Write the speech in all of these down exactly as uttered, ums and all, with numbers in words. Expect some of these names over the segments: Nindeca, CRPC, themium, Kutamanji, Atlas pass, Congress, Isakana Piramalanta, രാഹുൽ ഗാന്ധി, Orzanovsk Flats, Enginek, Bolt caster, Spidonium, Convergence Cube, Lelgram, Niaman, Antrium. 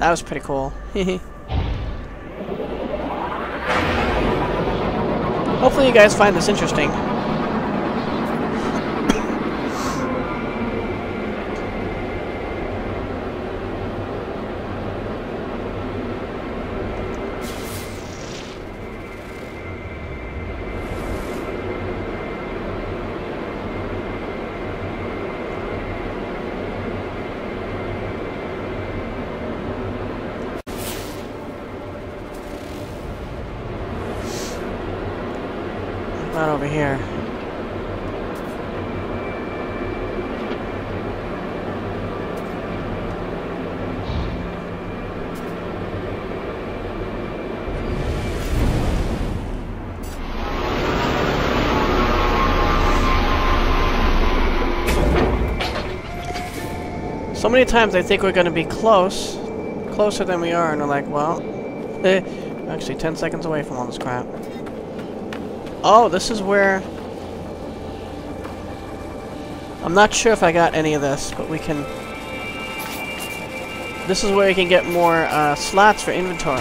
That was pretty cool. Hopefully you guys find this interesting. Not over here. So many times I think we're going to be close, closer than we are, and we're like, well, eh, actually ten seconds away from all this crap. Oh, this is where... I'm not sure if I got any of this, but we can... This is where we can get more uh, slots for inventory.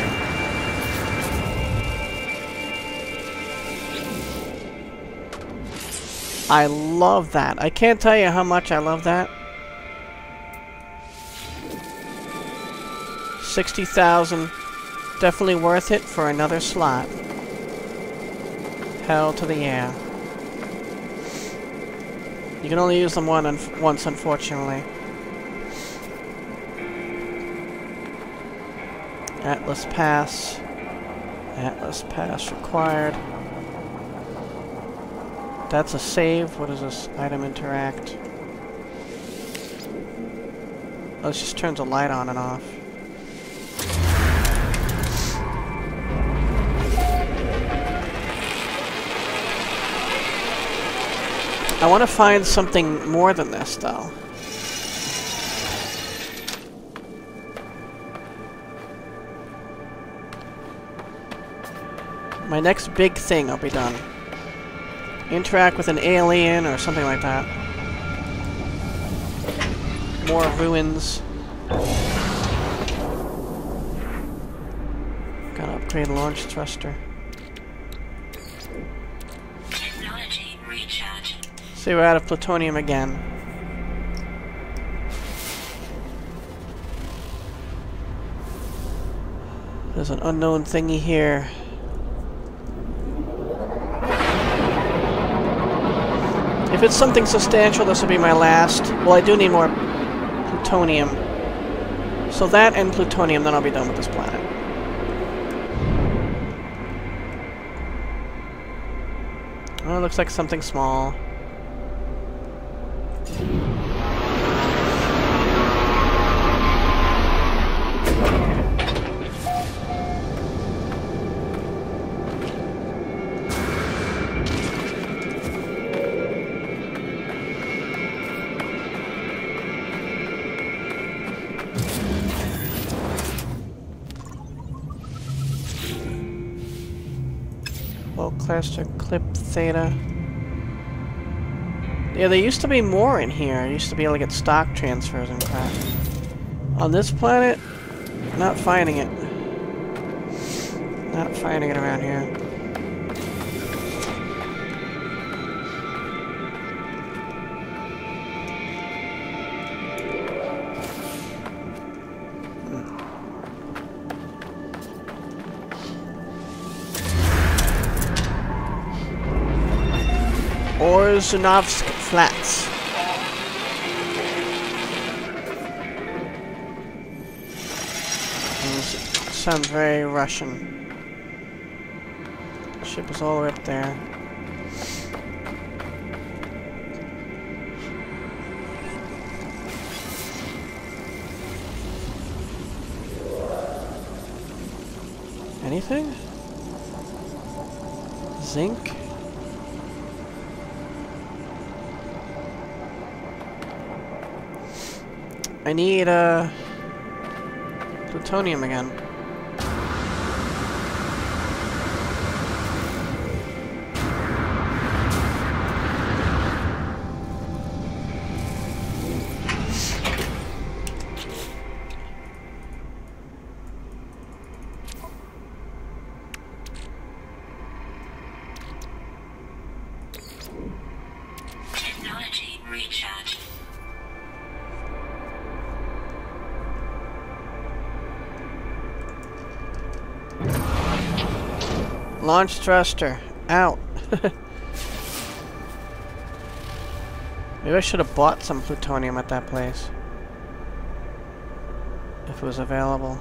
I love that. I can't tell you how much I love that. sixty thousand. Definitely worth it for another slot. Hell to the yeah. You can only use them one un once, unfortunately. Atlas pass. Atlas pass required. That's a save. What is this? Item interact. Oh, it just turns a light on and off. I want to find something more than this, though. My next big thing I'll be done. Interact with an alien or something like that. More ruins. Gotta upgrade launch thruster. See, we're out of plutonium again. There's an unknown thingy here. If it's something substantial, this will be my last. Well, I do need more plutonium. So that and plutonium, then I'll be done with this planet. Oh, it looks like something small. Bolt caster clip theta. Yeah, there used to be more in here. I used to be able to get stock transfers and crap. On this planet, not finding it. Not finding it around here. Orzanovsk Flats. This sounds very Russian. The ship is all the way up there. Anything? Zinc? I need, uh... plutonium again. Launch thruster. Out. Maybe I should have bought some plutonium at that place. If it was available.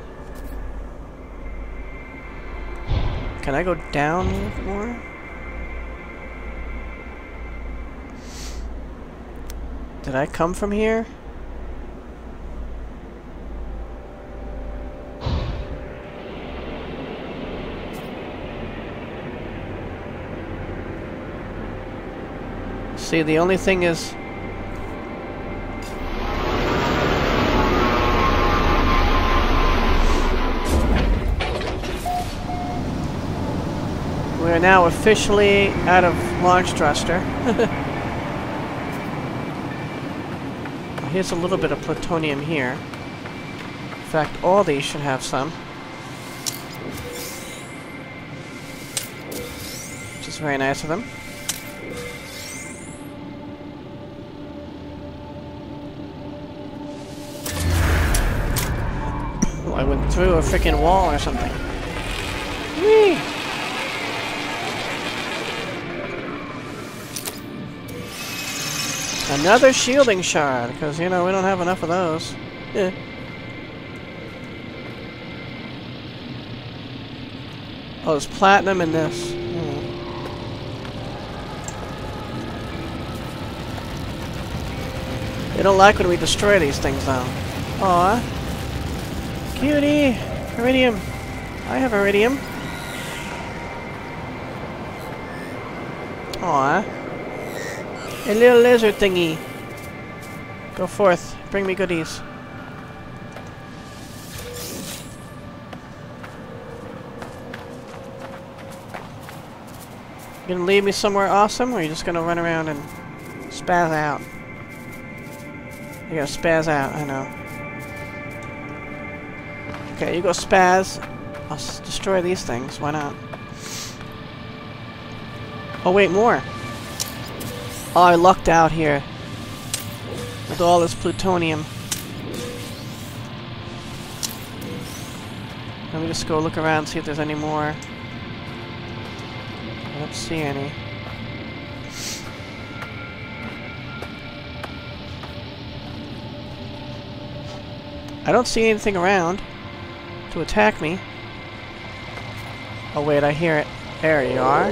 Can I go down a little bit more? Did I come from here? See, the only thing is... we are now officially out of launch thruster. Here's a little bit of plutonium here. In fact, all these should have some. Which is very nice of them. I went through a freaking wall or something. Whee! Another shielding shard, because, you know, we don't have enough of those. Eh. Oh, there's platinum in this. Mm. They don't like when we destroy these things, though. Aw. Cutie! Iridium! I have iridium. Aw. A little lizard thingy. Go forth. Bring me goodies. You gonna lead me somewhere awesome, or are you just gonna run around and spaz out? You're gonna spaz out, I know. Okay, you go spaz. I'll s destroy these things. Why not? Oh, wait, more. Oh, I lucked out here. With all this plutonium. Let me just go look around and see if there's any more. I don't see any. I don't see anything around to attack me. Oh wait, I hear it. There you are.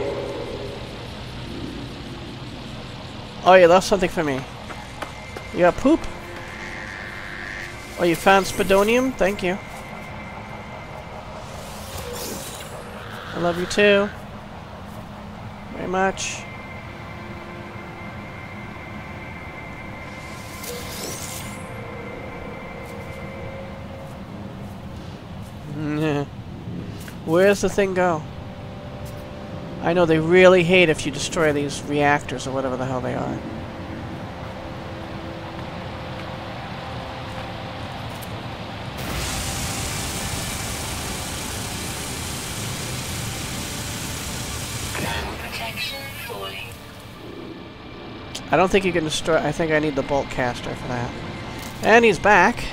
Oh, you left something for me. You got poop? Oh, you found Spidonium? Thank you. I love you too. Very much. Where's the thing go? I know they really hate if you destroy these reactors or whatever the hell they are. Protection falling. I don't think you can destroy... I think I need the bolt caster for that. And he's back!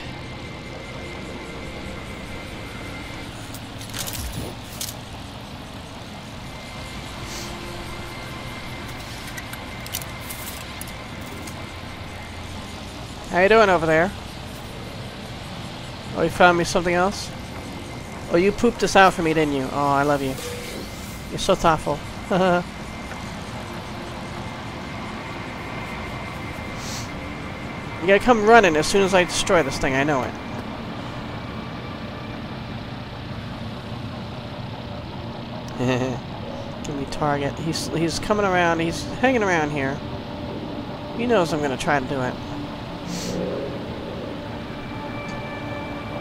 How you doing over there? Oh, you found me something else? Oh, you pooped this out for me, didn't you? Oh, I love you. You're so thoughtful. You gotta come running as soon as I destroy this thing, I know it. Give me target. He's, he's coming around, he's hanging around here. He knows I'm gonna try to do it.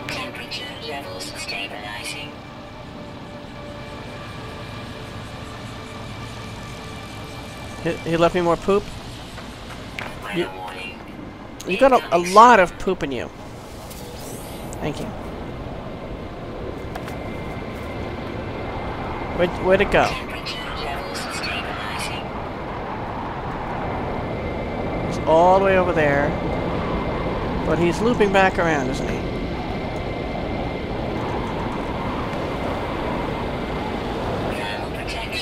Temperature levels stabilizing. He, he left me more poop? You, you got a, a lot of poop in you. Thank you. Where'd, where'd it go? It's all the way over there. But he's looping back around, isn't he? Protection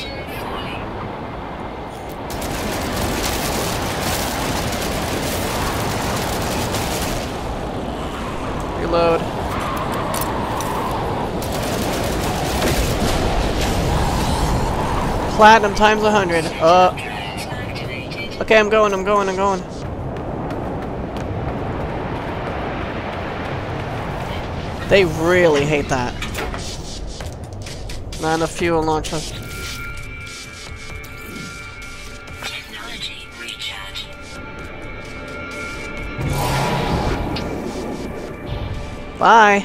platinum times a hundred. Uh. Okay, I'm going, I'm going, I'm going. They really hate that. Not enough fuel launcher. Technology recharge. Bye.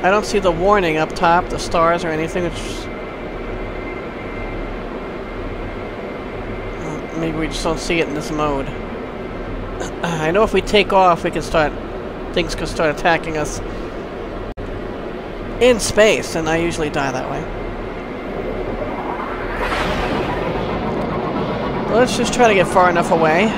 I don't see the warning up top, the stars or anything. It's... Maybe we just don't see it in this mode. I know if we take off, we can start... Things can start attacking us in space, and I usually die that way. Let's just try to get far enough away.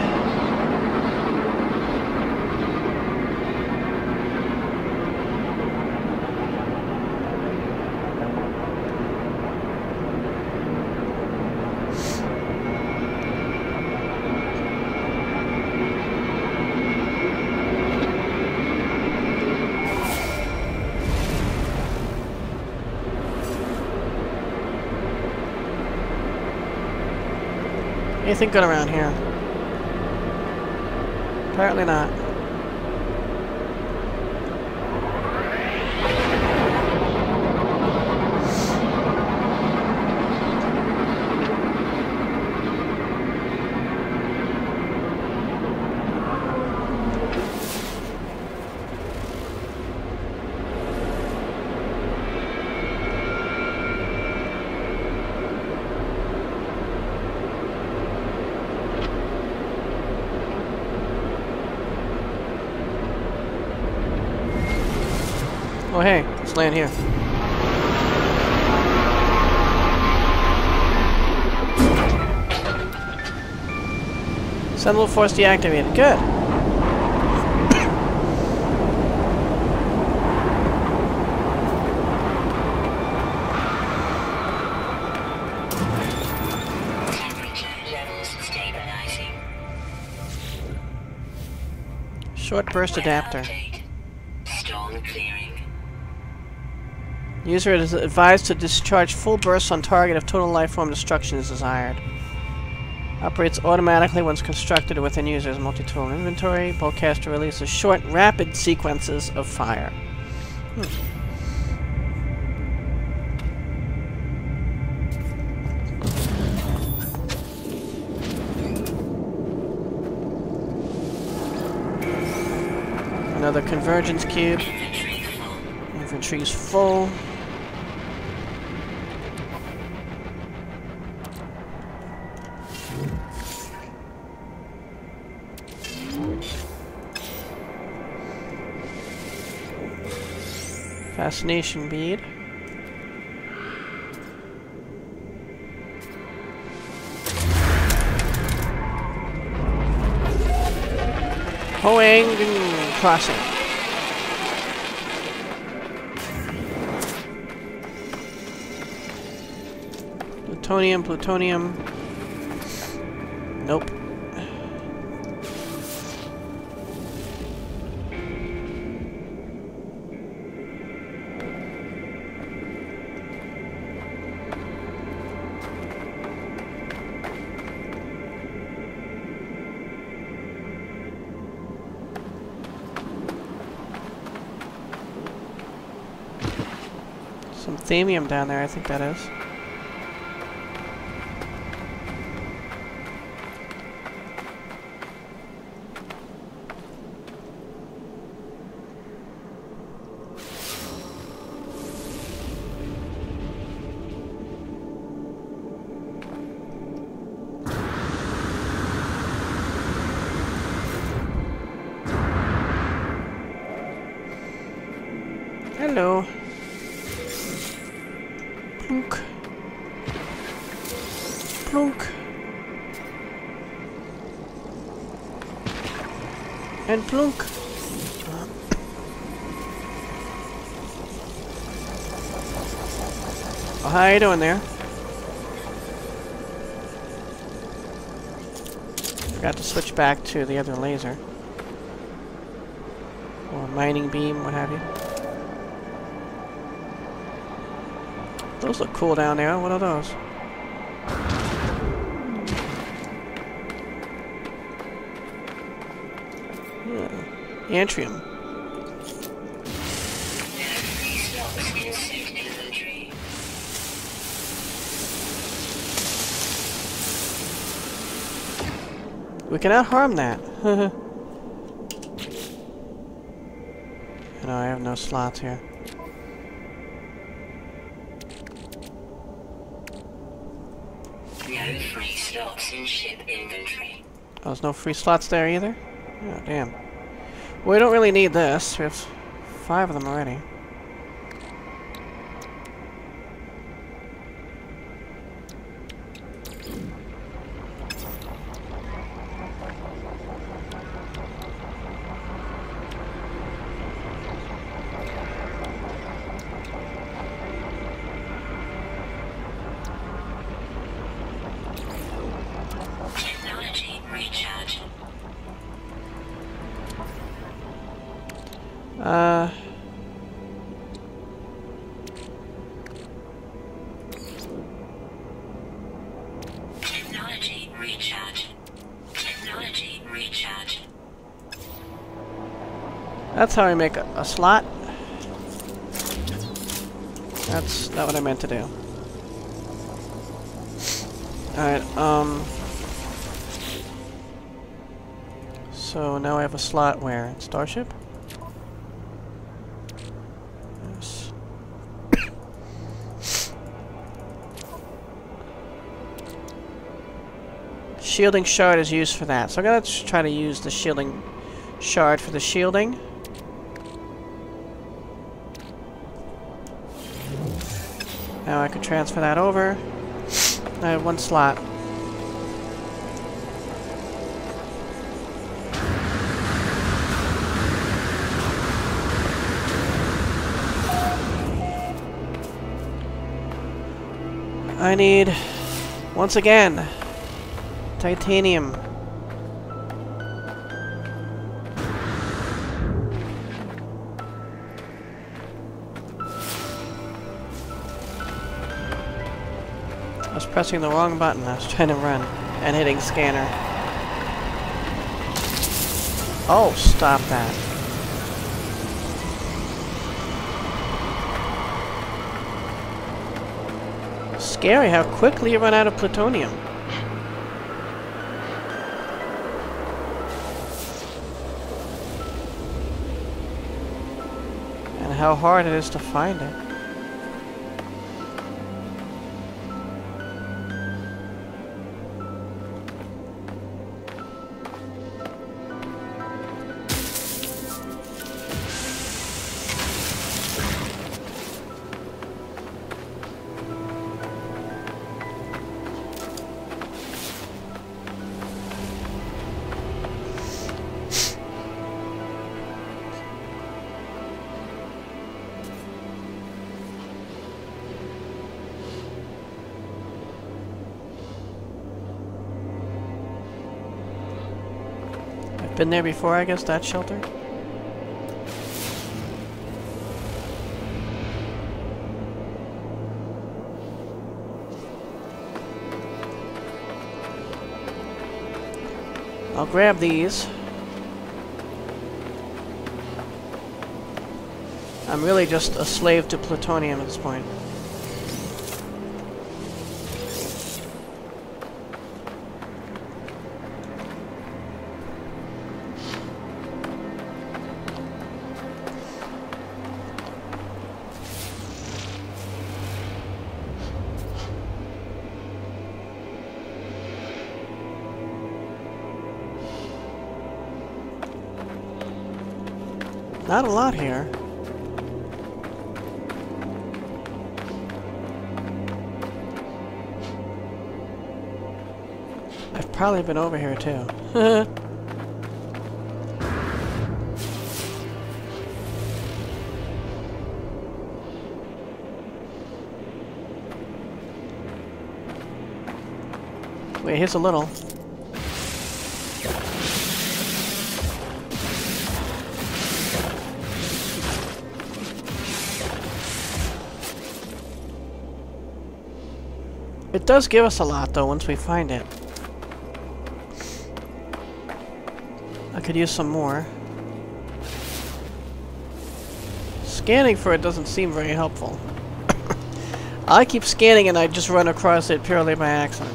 Anything good around here? Apparently not. Oh hey, let's land here. Assemble force deactivated. Good. Temperature levels stabilizing. Short burst adapter. User is advised to discharge full bursts on target if total life form destruction is desired. Operates automatically once constructed within user's multi-tool inventory. Bolt caster releases short, rapid sequences of fire. Hmm. Another Convergence Cube. Inventory's full. Fascination bead. Hoang crossing. Plutonium, plutonium. Nope. Some themium down there, I think that is. Hello. Plunk. Plunk. And plunk. Well, how are you doing there? Forgot to switch back to the other laser. Or mining beam, what have you. Those look cool down there. What are those? Hmm. Antrium. We cannot harm that. No, I have no slots here. No free slots in ship inventory. Oh, there's no free slots there either? Oh, damn. Well, we don't really need this. We have five of them already. Uh... Technology recharge. Technology recharge. That's how I make a, a slot. That's not what I meant to do. Alright, um... so now I have a slot where? Starship? Shielding shard is used for that, so I'm gonna try to use the shielding shard for the shielding. Now I can transfer that over. I have one slot. I need, once again, titanium. I was pressing the wrong button. I was trying to run and hitting scanner. Oh, stop that. Scary how quickly you run out of plutonium. How hard it is to find it. Been there before, I guess, that shelter. I'll grab these. I'm really just a slave to plutonium at this point. Not a lot here. I've probably been over here too. Wait, here's a little. It does give us a lot, though, once we find it. I could use some more. Scanning for it doesn't seem very helpful. I keep scanning and I just run across it purely by accident.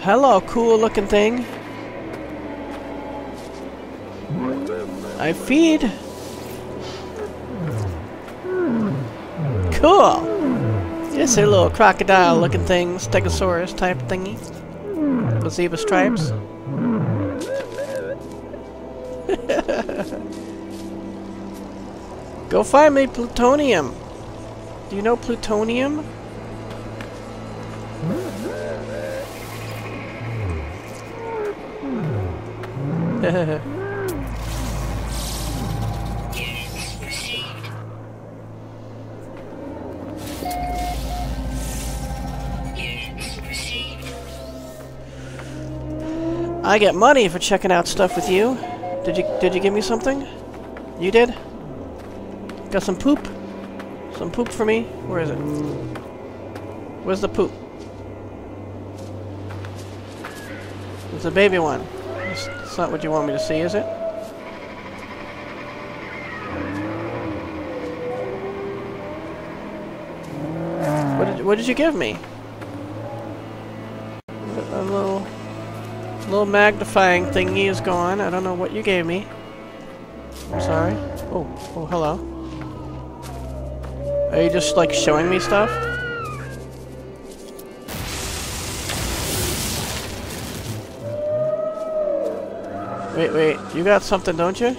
Hello, cool looking thing. I feed. Cool. Yes, a little crocodile looking thing, stegosaurus type thingy. With zebra stripes. Go find me plutonium. Do you know plutonium? I get money for checking out stuff with you. Did you did you give me something? You did? Got some poop? Some poop for me? Where is it? Where's the poop? It's the baby one. It's not what you want me to see, is it? What did, what did you give me? A little, little magnifying thingy is gone. I don't know what you gave me. I'm sorry. Oh, oh, hello. Are you just like showing me stuff? Wait, wait, you got something, don't you?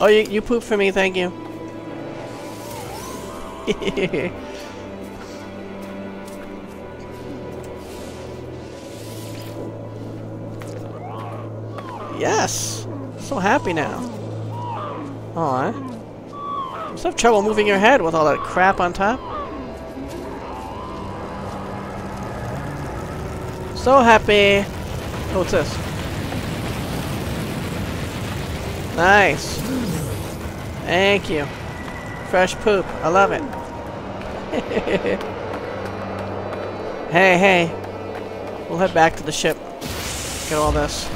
Oh, you, you pooped for me, thank you. Yes! So happy now. Aw. You must have trouble moving your head with all that crap on top. So happy! Oh, what's this? Nice. Thank you. Fresh poop. I love it. Hey, hey. We'll head back to the ship. Get all this.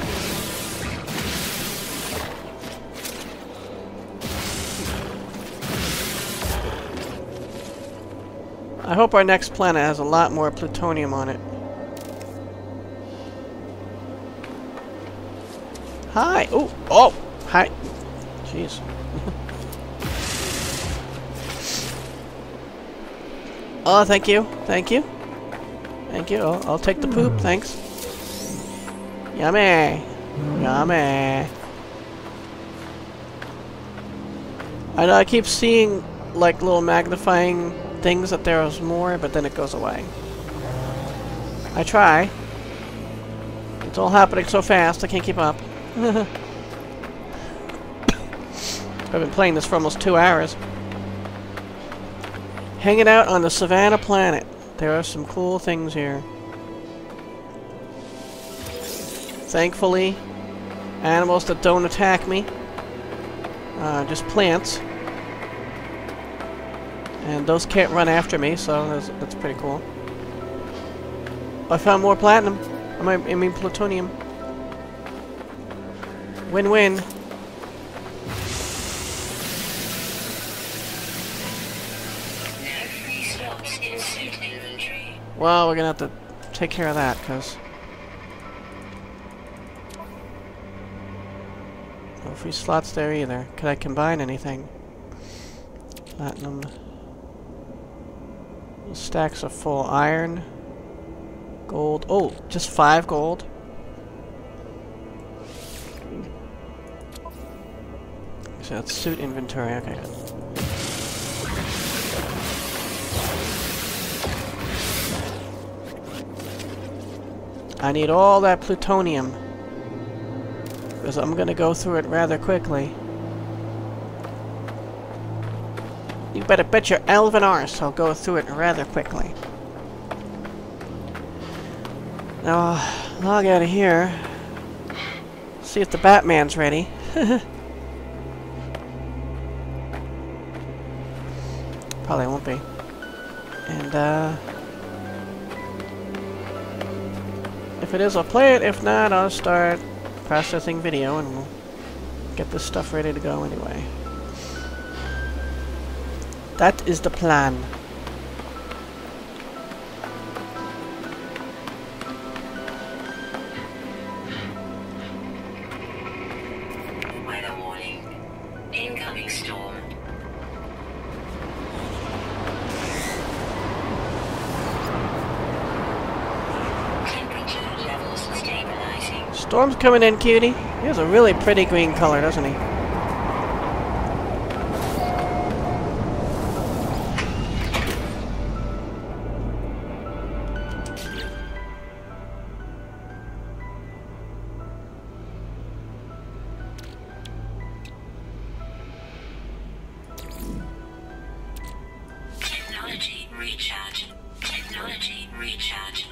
I hope our next planet has a lot more plutonium on it. Hi. Ooh. Oh. Hi. Jeez. Oh, thank you. Thank you. Thank you. I'll, I'll take the poop. Thanks. Yummy. Yummy. I know I keep seeing, like, little magnifying things that there's more, but then it goes away. I try. It's all happening so fast, I can't keep up. I've been playing this for almost two hours. Hanging out on the Savannah planet. There are some cool things here. Thankfully, animals that don't attack me. Uh, just plants. And those can't run after me, so that's, that's pretty cool. I found more platinum. I mean, I mean plutonium. Win-win. Well, we're gonna have to take care of that, because no free slots there either. Could I combine anything? Platinum. Stacks of full iron. Gold. Oh, just five gold. So that's suit inventory. Okay. I need all that plutonium, because I'm gonna go through it rather quickly. You better bet your elven arse I'll go through it rather quickly. Now I'll log out of here. See if the Batman's ready. Probably won't be. And uh... if it is, I'll play it. If not, I'll start processing video and we'll get this stuff ready to go anyway. That is the plan. Storm's coming in, cutie. He has a really pretty green color, doesn't he? Technology recharge. Technology recharge.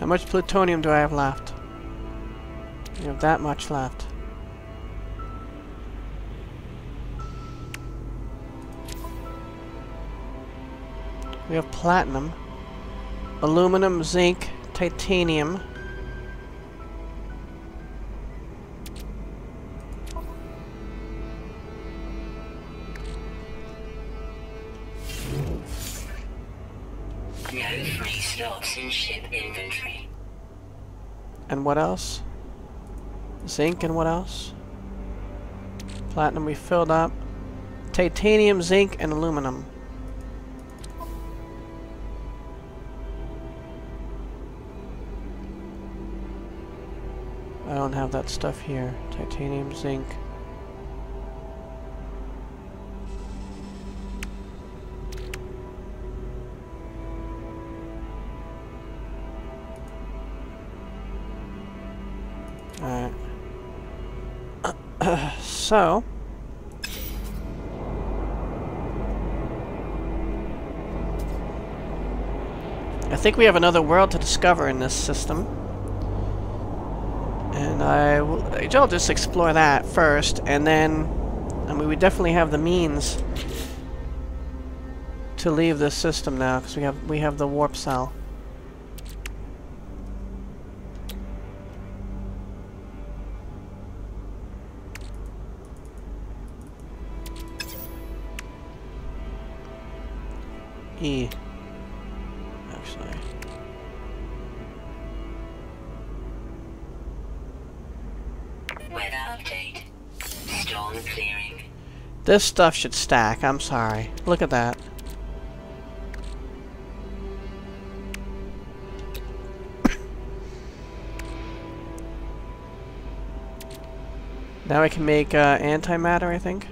How much plutonium do I have left? You have that much left. We have platinum, aluminum, zinc, titanium. No free slots in ship inventory. And what else? Zinc and what else? Platinum we filled up. Titanium, zinc, and aluminum. I don't have that stuff here. Titanium, zinc. Alright. So, I think we have another world to discover in this system, and I will, I'll just explore that first, and then, I mean, we definitely have the means to leave this system now because we have we have the warp cell. E. Actually. Weather update. Storm clearing. This stuff should stack, I'm sorry. Look at that. Now I can make uh, antimatter, I think.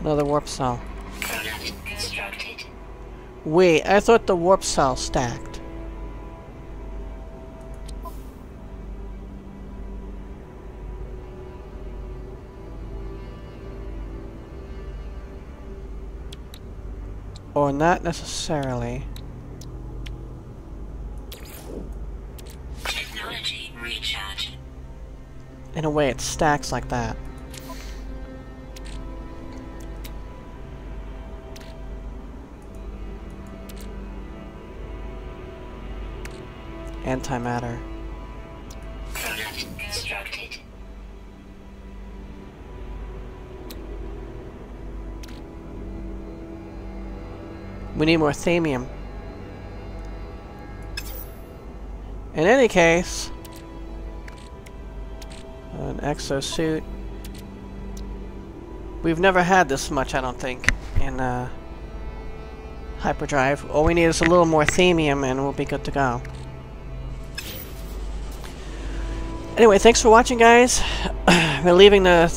Another warp cell. Wait, I thought the warp cell stacked. Or not necessarily. Technology recharge. In a way, it stacks like that. Antimatter. Product constructed. We need more themium. In any case, an exosuit. We've never had this much, I don't think, in uh, hyperdrive. All we need is a little more themium and we'll be good to go. Anyway, thanks for watching, guys. We're leaving the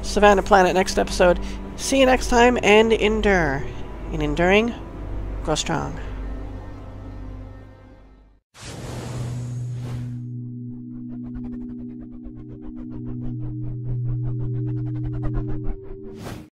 Savannah Planet next episode. See you next time, and endure. In enduring, grow strong.